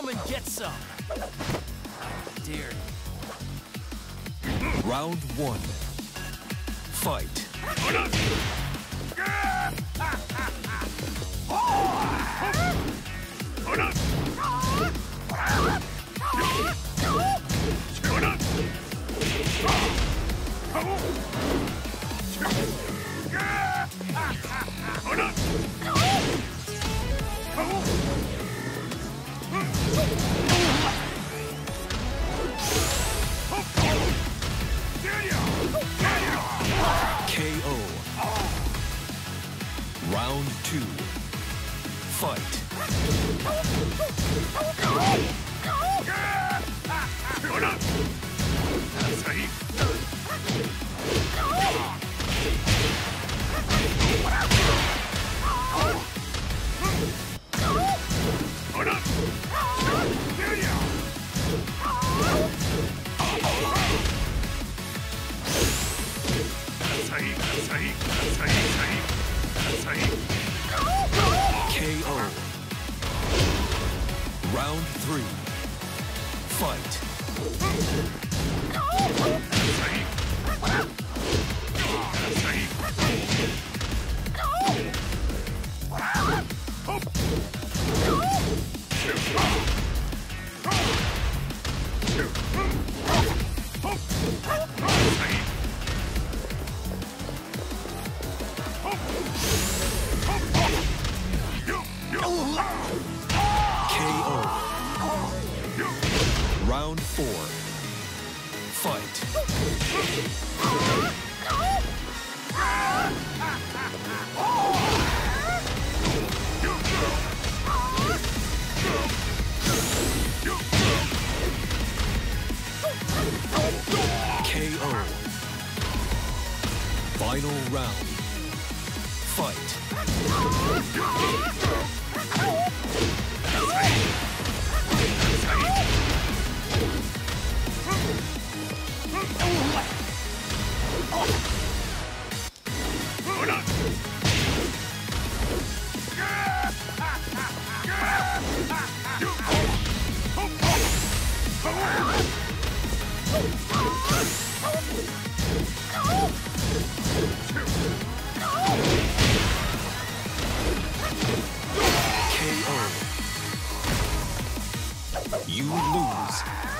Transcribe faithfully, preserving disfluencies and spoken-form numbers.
Come and get some. I dare you. Round one. Fight. K O. Round two. K O. Round three. Fight. Round four. Fight. K O. Final round. Fight. K O. You lose.